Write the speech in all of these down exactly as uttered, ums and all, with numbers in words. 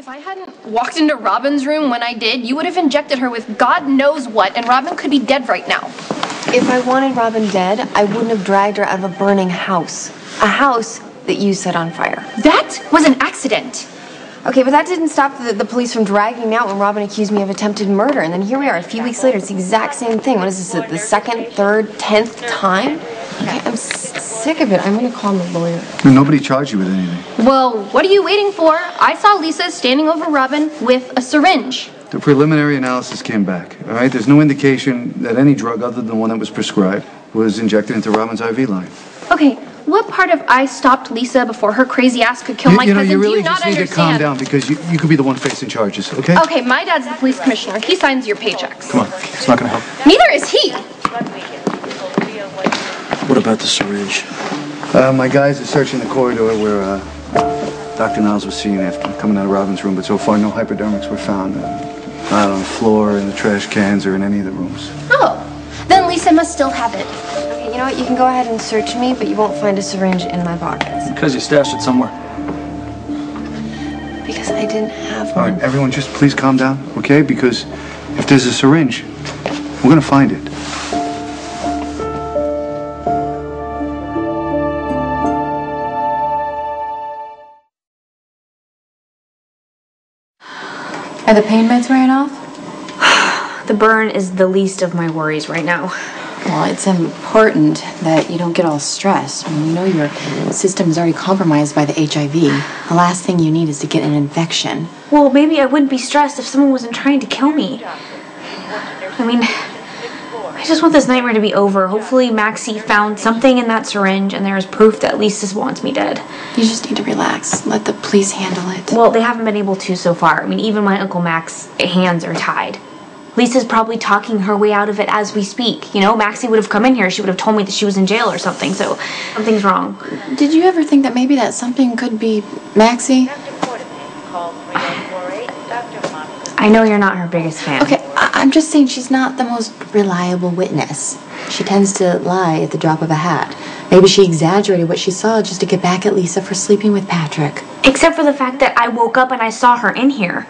If I hadn't walked into Robin's room when I did, you would have injected her with God knows what, and Robin could be dead right now. If I wanted Robin dead, I wouldn't have dragged her out of a burning house. A house that you set on fire. That was an accident. Okay, but that didn't stop the, the police from dragging me out when Robin accused me of attempted murder. And then here we are, a few weeks later, it's the exact same thing. What is this, the, the second, third, tenth time? Okay, I'm sick of it. I'm going to call my lawyer. No, nobody charged you with anything. Well, what are you waiting for? I saw Lisa standing over Robin with a syringe. The preliminary analysis came back, all right? There's no indication that any drug other than the one that was prescribed was injected into Robin's I V line. Okay. What part of I stopped Lisa before her crazy ass could kill you, my you know, cousin? You really do you not just need understand? To calm down because you, you could be the one facing charges, okay? Okay, my dad's the police commissioner. He signs your paychecks. Come on, it's not going to help. Neither is he. What about the syringe? Uh, my guys are searching the corridor where uh, Doctor Niles was seen after coming out of Robin's room, but so far no hypodermics were found. Uh, not on the floor, in the trash cans, or in any of the rooms. Oh, then Lisa must still have it. You know what, you can go ahead and search me, but you won't find a syringe in my pockets. Because you stashed it somewhere. Because I didn't have one. All right, everyone, just please calm down, okay? Because if there's a syringe, we're going to find it. Are the pain meds wearing off? The burn is the least of my worries right now. Well, it's important that you don't get all stressed. I mean, you know your system's already compromised by the H I V. The last thing you need is to get an infection. Well, maybe I wouldn't be stressed if someone wasn't trying to kill me. I mean, I just want this nightmare to be over. Hopefully Maxie found something in that syringe and there is proof that Lisa wants me dead. You just need to relax. Let the police handle it. Well, they haven't been able to so far. I mean, even my Uncle Mac's hands are tied. Lisa's probably talking her way out of it as we speak. You know, Maxie would have come in here. She would have told me that she was in jail or something, so something's wrong. Did you ever think that maybe that something could be Maxie? I know you're not her biggest fan. Okay, I I'm just saying she's not the most reliable witness. She tends to lie at the drop of a hat. Maybe she exaggerated what she saw just to get back at Lisa for sleeping with Patrick. Except for the fact that I woke up and I saw her in here.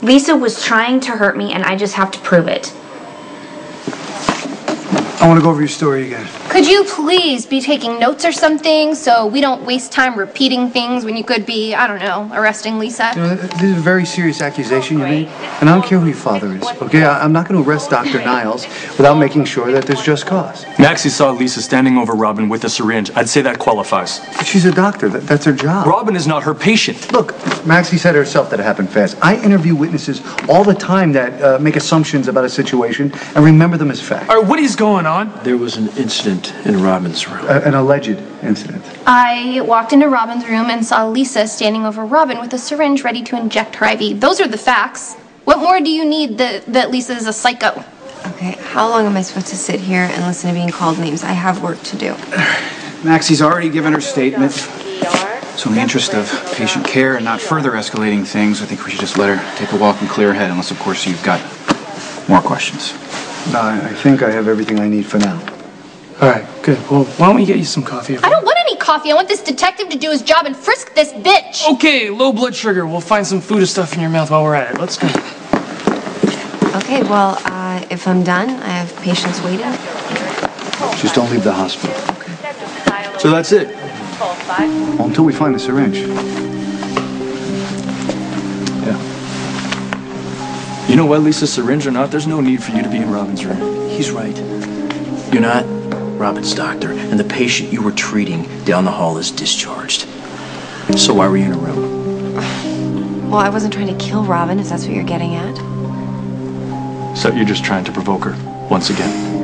Lisa was trying to hurt me, and I just have to prove it. I want to go over your story again. Could you please be taking notes or something so we don't waste time repeating things when you could be, I don't know, arresting Lisa? You know, this is a very serious accusation you made, and I don't care who your father is, okay? I'm not going to arrest Doctor Niles without making sure that there's just cause. Maxie saw Lisa standing over Robin with a syringe. I'd say that qualifies. But she's a doctor. That, that's her job. Robin is not her patient. Look, Maxie said herself that it happened fast. I interview witnesses all the time that uh, make assumptions about a situation and remember them as fact. All right, what is going on? There was an incident in Robin's room. Uh, an alleged incident. I walked into Robin's room and saw Lisa standing over Robin with a syringe ready to inject her I V. Those are the facts. What more do you need that, that Lisa is a psycho? Okay, how long am I supposed to sit here and listen to being called names? I have work to do. Maxie's already given her statement. So in the interest of patient care and not further escalating things, I think we should just let her take a walk and clear her head, unless, of course, you've got more questions. No, I think I have everything I need for now. All right, good. Well, why don't we get you some coffee? I don't want any coffee. I want this detective to do his job and frisk this bitch. Okay, low blood sugar. We'll find some food and stuff in your mouth while we're at it. Let's go. Okay, well, uh, if I'm done, I have patients waiting. Just don't leave the hospital. Okay. So that's it. Well, until we find the syringe. Yeah. You know what, Lisa, syringe or not, there's no need for you to be in Robin's room. He's right. You're not Robin's doctor, and the patient you were treating down the hall is discharged. So why were you in a room? Well, I wasn't trying to kill Robin, if that's what you're getting at. So you're just trying to provoke her once again.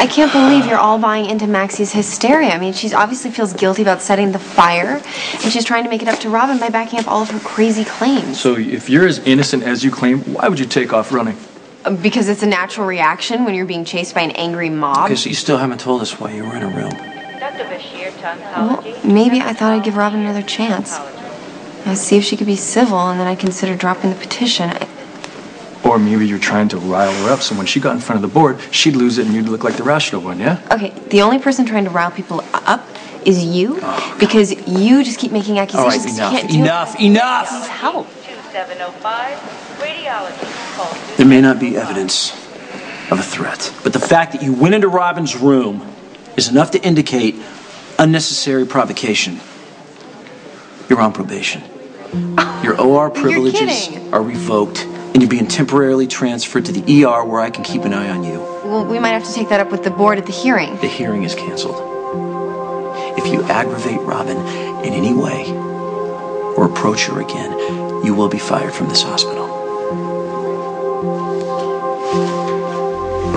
I can't believe you're all buying into Maxie's hysteria. I mean, she obviously feels guilty about setting the fire, and she's trying to make it up to Robin by backing up all of her crazy claims. So if you're as innocent as you claim, why would you take off running? Because it's a natural reaction when you're being chased by an angry mob. Okay, so you still haven't told us why you were in a room. Well, maybe I thought I'd give Robin another chance. I'll see if she could be civil, and then I'd consider dropping the petition. I Or maybe you're trying to rile her up, so when she got in front of the board, she'd lose it and you'd look like the rational one, yeah? Okay, the only person trying to rile people up is you, because you just keep making accusations. All right, enough, you can't do enough, enough. Help. There may not be evidence of a threat, but the fact that you went into Robin's room is enough to indicate unnecessary provocation. You're on probation. Your O R privileges are revoked, and you're being temporarily transferred to the E R where I can keep an eye on you. Well, we might have to take that up with the board at the hearing. The hearing is canceled. If you aggravate Robin in any way or approach her again, you will be fired from this hospital.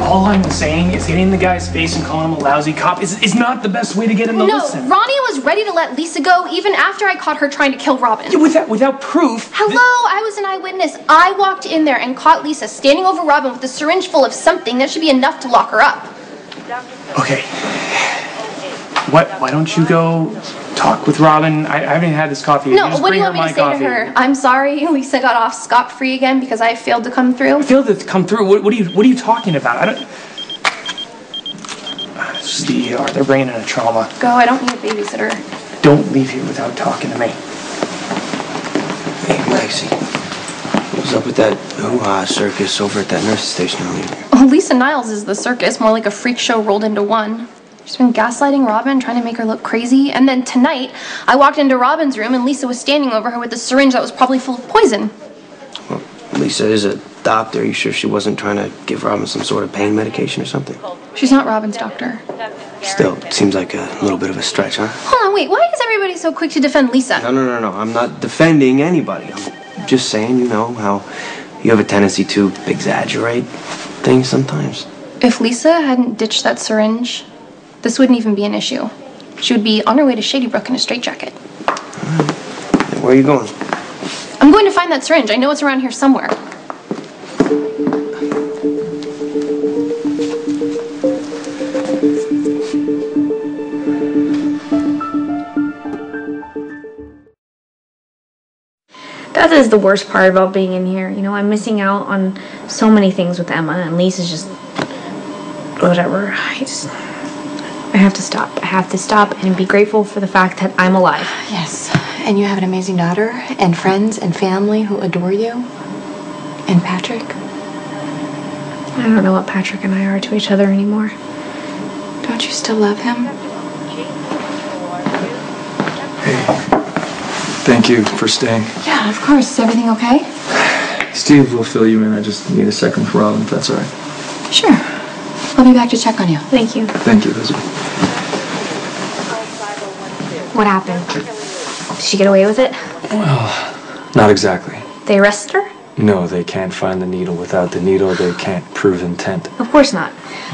All I'm saying is hitting the guy's face and calling him a lousy cop is, is not the best way to get him to no, listen. No, Ronnie was ready to let Lisa go even after I caught her trying to kill Robin. Yeah, without, without proof. Hello, I was an eyewitness. I walked in there and caught Lisa standing over Robin with a syringe full of something that should be enough to lock her up. Okay. What? Why don't you go talk with Robin? I, I haven't had this coffee. No, what do you want me to say to her? I'm sorry, Lisa got off scot-free again because I failed to come through. I failed to come through? What, what are you? What are you talking about? I don't. This is the E R. They're bringing in a trauma. Go. I don't need a babysitter. Don't leave here without talking to me. Hey, Maxie. What was up with that hoo-ha circus over at that nurse's station earlier? Oh, Lisa Niles is the circus, more like a freak show rolled into one. She's been gaslighting Robin, trying to make her look crazy. And then tonight, I walked into Robin's room and Lisa was standing over her with a syringe that was probably full of poison. Well, Lisa is a doctor. Are you sure she wasn't trying to give Robin some sort of pain medication or something? She's not Robin's doctor. Still, it seems like a little bit of a stretch, huh? Hold on, wait, why is everybody so quick to defend Lisa? No, no, no, no, I'm not defending anybody. I'm just saying, you know, how you have a tendency to exaggerate things sometimes. If Lisa hadn't ditched that syringe, this wouldn't even be an issue. She would be on her way to Shady Brook in a straitjacket. All right. Where are you going? I'm going to find that syringe. I know it's around here somewhere. That is the worst part about being in here. You know, I'm missing out on so many things with Emma, and Lisa's just whatever. I just... I have to stop. I have to stop and be grateful for the fact that I'm alive. Yes, and you have an amazing daughter and friends and family who adore you. And Patrick. I don't know what Patrick and I are to each other anymore. Don't you still love him? Hey, thank you for staying. Yeah, of course. Is everything okay? Steve will fill you in. I just need a second for Robin, if that's all right. Sure. I'll be back to check on you. Thank you. Thank you, Elizabeth. What happened? Did she get away with it? Well, not exactly. They arrested her? No, they can't find the needle. Without the needle, they can't prove intent. Of course not.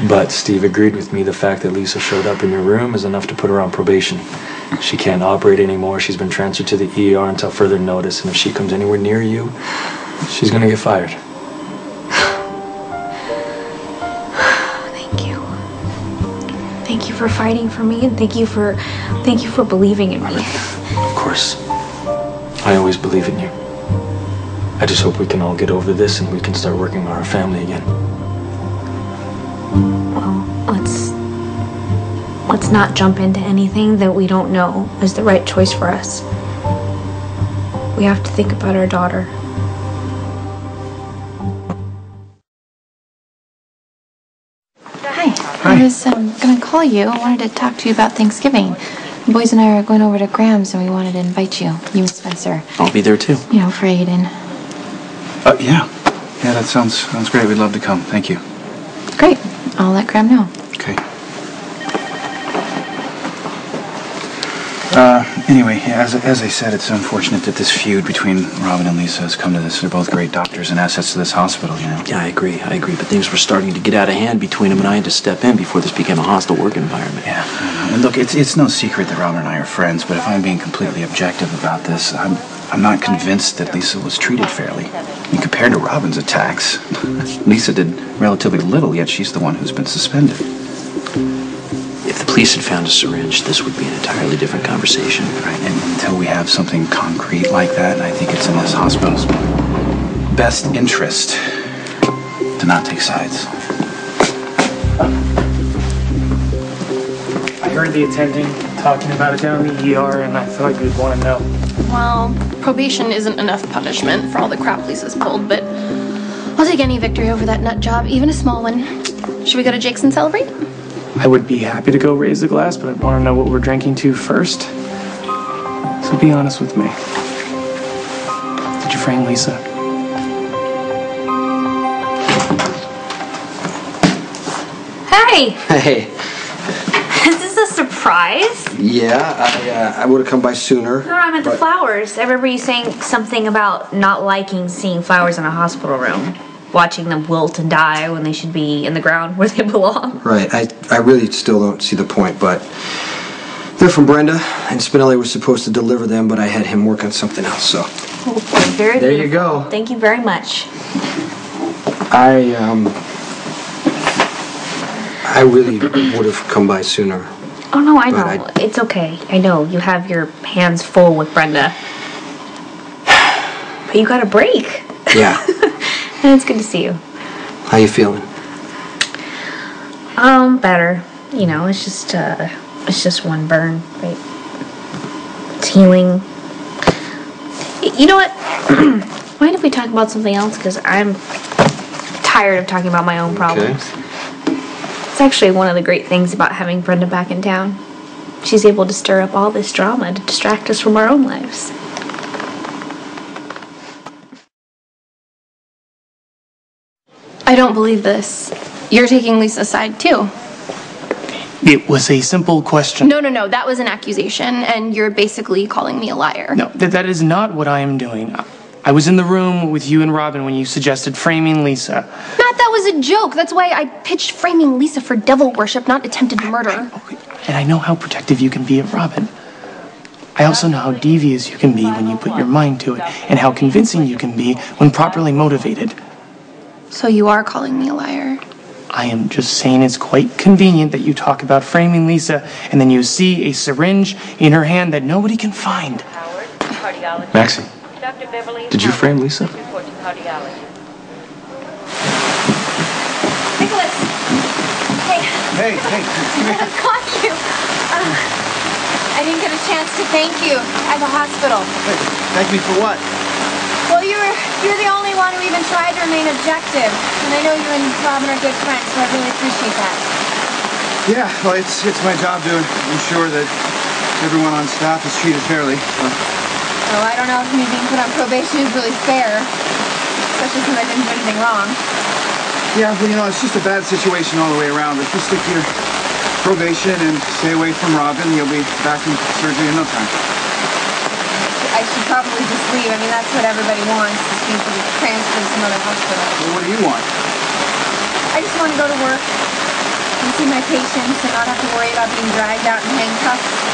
But Steve agreed with me. The fact that Lisa showed up in your room is enough to put her on probation. She can't operate anymore. She's been transferred to the E R until further notice. And if she comes anywhere near you, she's going to get fired. For fighting for me, and thank you for thank you for believing in me. Of course. I always believe in you. I just hope we can all get over this and we can start working on our family again. Well, let's let's not jump into anything that we don't know is the right choice for us. We have to think about our daughter. I was um, gonna call you. I wanted to talk to you about Thanksgiving. The boys and I are going over to Graham's, and we wanted to invite you, you and Spencer. I'll be there too. You know, for Aiden. Uh, yeah, yeah, that sounds sounds great. We'd love to come. Thank you. Great. I'll let Graham know. Okay. Uh, anyway, as as I said, it's unfortunate that this feud between Robin and Lisa has come to this. They're both great doctors and assets to this hospital, you know? Yeah, I agree, I agree. But things were starting to get out of hand between them, and I had to step in before this became a hostile work environment. Yeah, I know. And look, it's it's no secret that Robin and I are friends, but if I'm being completely objective about this, I'm, I'm not convinced that Lisa was treated fairly. I mean, compared to Robin's attacks, Lisa did relatively little, yet she's the one who's been suspended. If the police had found a syringe, this would be an entirely different conversation. Right, and until we have something concrete like that, I think it's in this hospital's best interest to not take sides. I heard the attending. talking about it down in the E R, and I thought you'd want to know. Well, probation isn't enough punishment for all the crap Lisa's pulled, but I'll take any victory over that nut job, even a small one. Should we go to Jake's and celebrate? I would be happy to go raise a glass, but I want to know what we're drinking to first. So be honest with me. Did you frame Lisa? Hey! Hey. Is this a surprise? Yeah, I, uh, I would have come by sooner. No, I meant the flowers. I remember you saying something about not liking seeing flowers in a hospital room, watching them wilt and die when they should be in the ground where they belong. Right. I, I really still don't see the point, but they're from Brenda, and Spinelli was supposed to deliver them, but I had him work on something else, so. Well, very there beautiful. You go. Thank you very much. I, um... I really would have come by sooner. Oh, no, I know. I... It's okay. I know. You have your hands full with Brenda. But you got a break. Yeah. And it's good to see you. How you feeling? Um, better. You know, it's just, uh, it's just one burn, right? It's healing. You know what? Why don't we talk about something else? Because I'm tired of talking about my own problems. Okay. It's actually one of the great things about having Brenda back in town. She's able to stir up all this drama to distract us from our own lives. I don't believe this. You're taking Lisa's side too. It was a simple question. No, no, no. That was an accusation, and you're basically calling me a liar. No, that, that is not what I am doing. I was in the room with you and Robin when you suggested framing Lisa. Matt, that was a joke. That's why I pitched framing Lisa for devil worship, not attempted murder. I, I, okay. And I know how protective you can be of Robin. I also know how devious you can be when you put your mind to it, and how convincing you can be when properly motivated. So you are calling me a liar? I am just saying it's quite convenient that you talk about framing Lisa, and then you see a syringe in her hand that nobody can find. Maxie. Did you frame Lisa? Nikolas! Hey! Hey, hey! I caught you! Uh, I didn't get a chance to thank you at the hospital. Hey, thank me for what? Well, you're, you're the only one who even tried to remain objective. And I know you and Robin are good friends, so I really appreciate that. Yeah, well, it's, it's my job to ensure that everyone on staff is treated fairly. So. Oh, I don't know if me being put on probation is really fair, especially since I didn't do anything wrong. Yeah, well, you know, it's just a bad situation all the way around. If you stick to your probation and stay away from Robin, you'll be back in surgery in no time. I should probably just leave. I mean, that's what everybody wants, is to be transferred to some other hospital. Well, what do you want? I just want to go to work and see my patients and not have to worry about being dragged out in handcuffs.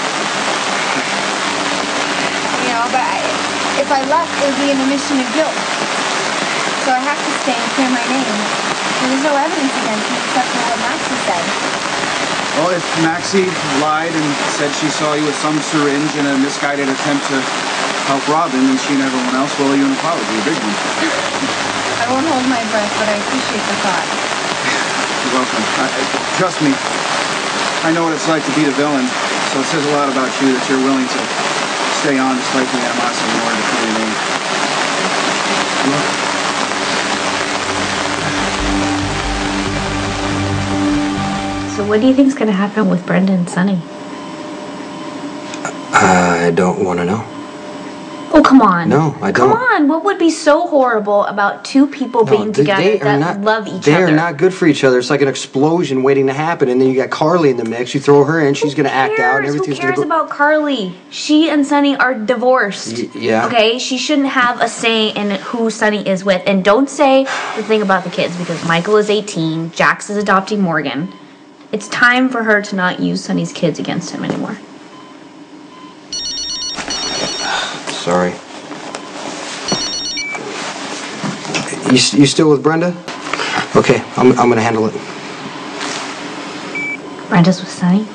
You know, but I, if I left, it would be an admission of guilt. So I have to stay and clear my name. And there's no evidence against me except for what Maxie said. Well, if Maxie lied and said she saw you with some syringe in a misguided attempt to help Robin, and she and everyone else, well, you and probably a big one. I won't hold my breath, but I appreciate the thought. You're welcome. I, I, trust me, I know what it's like to be the villain, so it says a lot about you that you're willing to stay on despite the animosity in order to clear your name. So what do you think's gonna happen with Brenda and Sonny? I don't wanna know. Oh, come on. No, I don't. Come on, what would be so horrible about two people no, being they, together they that not, love each they other? They are not good for each other. It's like an explosion waiting to happen, and then you got Carly in the mix. You throw her in, she's going to act out, and everything's going to go. Who cares about Carly? She and Sonny are divorced. Y yeah. Okay? She shouldn't have a say in who Sonny is with. And don't say the thing about the kids, because Michael is eighteen, Jax is adopting Morgan. It's time for her to not use Sonny's kids against him anymore. Sorry. You, you still with Brenda? Okay, I'm, I'm gonna handle it. Brenda's with Sonny?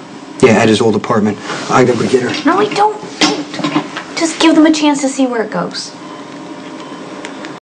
Yeah, at his old apartment. I gotta go get her. No, I don't, don't. Just give them a chance to see where it goes.